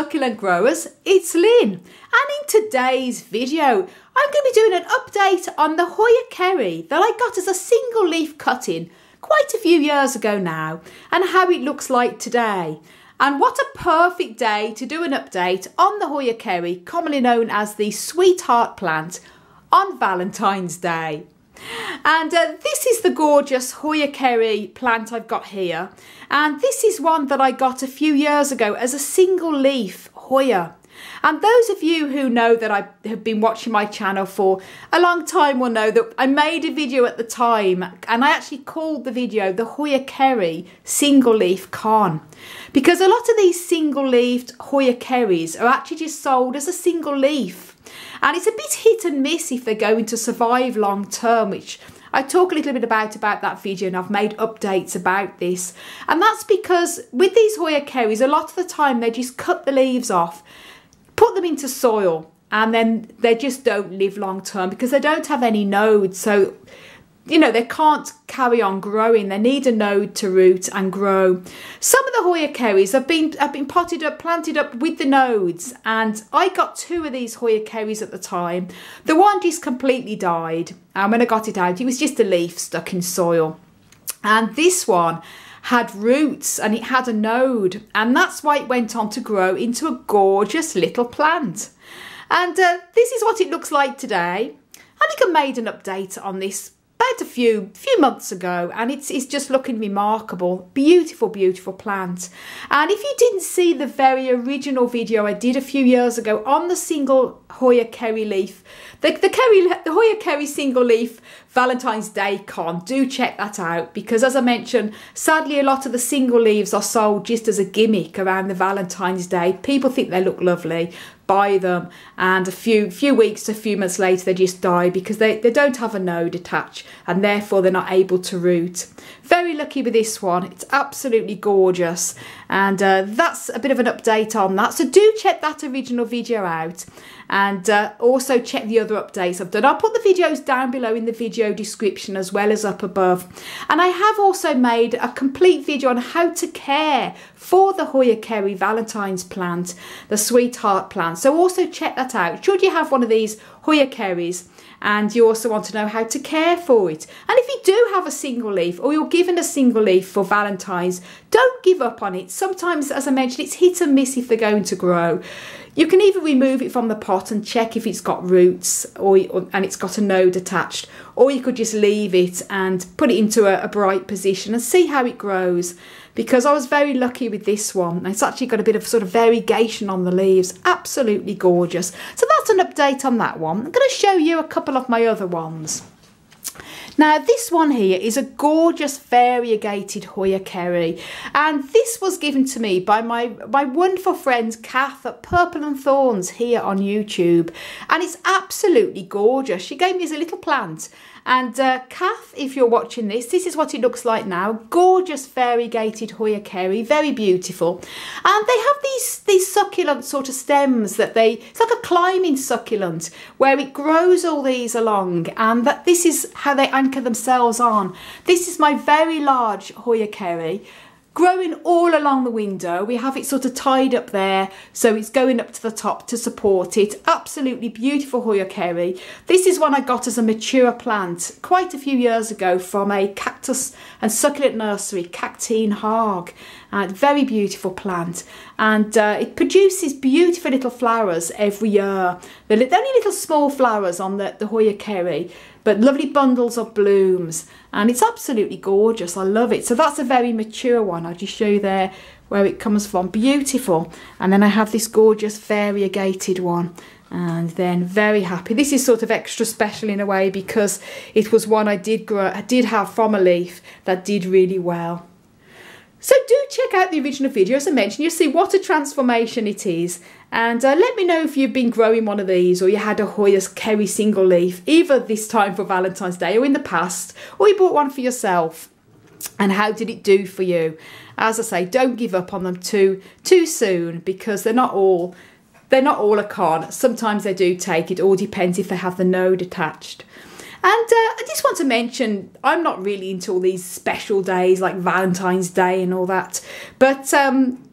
succulent growers, it's Lynn, and in today's video I'm going to be doing an update on the Hoya Kerri that I got as a single leaf cutting quite a few years ago now, and how it looks like today. And what a perfect day to do an update on the Hoya Kerri, commonly known as the sweetheart plant, on Valentine's Day. And this is the gorgeous Hoya Kerri plant I've got here, and this is one that I got a few years ago as a single leaf Hoya. And those of you who know that I have been watching my channel for a long time will know that I made a video at the time, and I actually called the video the Hoya Kerri Single Leaf Con, because a lot of these single leafed Hoya Kerris are actually just sold as a single leaf, and it's a bit hit and miss if they're going to survive long term, which I talk a little bit about that video, and I've made updates about this. And that's because with these Hoya Kerris, a lot of the time they just cut the leaves off, put them into soil, and then they just don't live long term because they don't have any nodes. So, you know, they can't carry on growing. They need a node to root and grow. Some of the Hoya Kerris have been potted up, planted up with the nodes, and I got two of these Hoya Kerris at the time. The one just completely died, and when I got it out, it was just a leaf stuck in soil. And this one had roots and it had a node, and that's why it went on to grow into a gorgeous little plant. And this is what it looks like today. I think I made an update on this about a few months ago, and it's just looking remarkable. Beautiful plant. And if you didn't see the very original video I did a few years ago on the single Hoya Kerri leaf, the Hoya Kerri single leaf Valentine's Day con, do check that out, because as I mentioned, sadly a lot of the single leaves are sold just as a gimmick around the Valentine's Day. People think they look lovely, buy them, and a few weeks to a few months later they just die because they don't have a node attached, and therefore they're not able to root. Very lucky with this one. It's absolutely gorgeous, and that's a bit of an update on that, so do check that original video out, and also check the other updates I've done. I'll put the videos down below in the video description as well as up above, and I have also made a complete video on how to care for the Hoya Kerri Valentine's plant, the sweetheart plant. So also check that out. Should you have one of these Hoya Kerris and you also want to know how to care for it, and if you do have a single leaf or you're given a single leaf for Valentine's, don't give up on it. Sometimes, as I mentioned, it's hit and miss if they're going to grow. You can either remove it from the pot and check if it's got roots and it's got a node attached, or you could just leave it and put it into a bright position and see how it grows, because I was very lucky with this one. It's actually got a bit of sort of variegation on the leaves. Absolutely gorgeous. So that's an update on that one. I'm going to show you a couple of my other ones. Now this one here is a gorgeous variegated Hoya Kerri, and this was given to me by my wonderful friend Kath at Purple and Thorns here on YouTube, and it's absolutely gorgeous. She gave me as a little plant, and Kath, if you're watching this, this is what it looks like now. Gorgeous variegated Hoya Kerri, very beautiful. And they have these succulent sort of stems that it's like a climbing succulent where it grows all these along, and that this is how they anchor themselves on. This is my very large Hoya Kerri, growing all along the window. We have it sort of tied up there, so it's going up to the top to support it. Absolutely beautiful Hoya Kerri. This is one I got as a mature plant quite a few years ago from a cactus and succulent nursery, Cactine Hog. Very beautiful plant, and it produces beautiful little flowers every year. They're only little small flowers on the Hoya Kerri, but lovely bundles of blooms, and it's absolutely gorgeous. I love it. So that's a very mature one. I'll just show you there where it comes from. Beautiful. And then I have this gorgeous variegated one, and then very happy. This is sort of extra special in a way because it was one I did have from a leaf that did really well. So do check out the original video. As I mentioned, you'll see what a transformation it is. And let me know if you've been growing one of these, or you had a Hoya Kerri single leaf, either this time for Valentine's Day or in the past, or you bought one for yourself, and how did it do for you. As I say, don't give up on them too soon, because they're not all a con. Sometimes they do take. It all depends if they have the node attached. And I just want to mention, I'm not really into all these special days like Valentine's Day and all that, but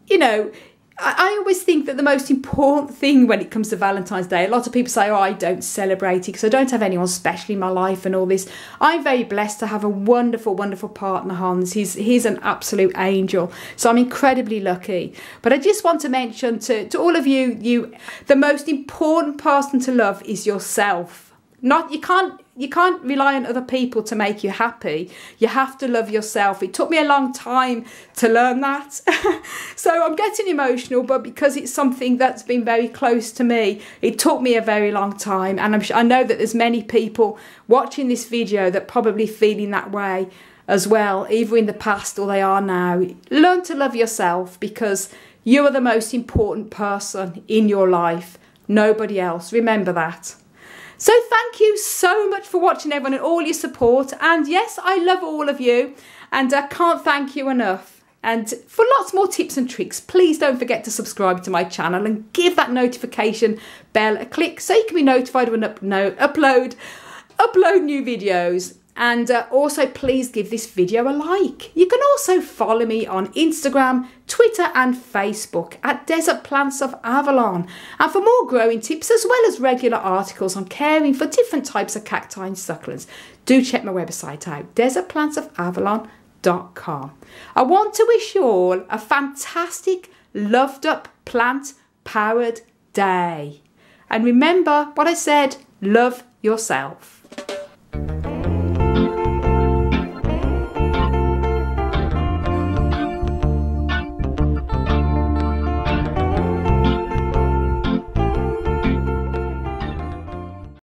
you know, I always think that the most important thing when it comes to Valentine's Day, a lot of people say, oh, I don't celebrate it because I don't have anyone special in my life and all this. I'm very blessed to have a wonderful, wonderful partner, Hans. He's an absolute angel. So I'm incredibly lucky. But I just want to mention to all of you, the most important person to love is yourself. You can't rely on other people to make you happy. You have to love yourself. It took me a long time to learn that. So I'm getting emotional, but because it's something that's been very close to me, it took me a very long time. And I know that there's many people watching this video that probably feeling that way as well, either in the past or they are now. Learn to love yourself because you are the most important person in your life. Nobody else. Remember that. So thank you so much for watching, everyone, and all your support. And yes, I love all of you and I can't thank you enough. And for lots more tips and tricks, please don't forget to subscribe to my channel and give that notification bell a click so you can be notified when I upload new videos. And also please give this video a like. You can also follow me on Instagram, Twitter and Facebook at Desert Plants of Avalon. And for more growing tips as well as regular articles on caring for different types of cacti and succulents, do check my website out, desertplantsofAvalon.com. I want to wish you all a fantastic, loved up, plant-powered day. And remember what I said, love yourself.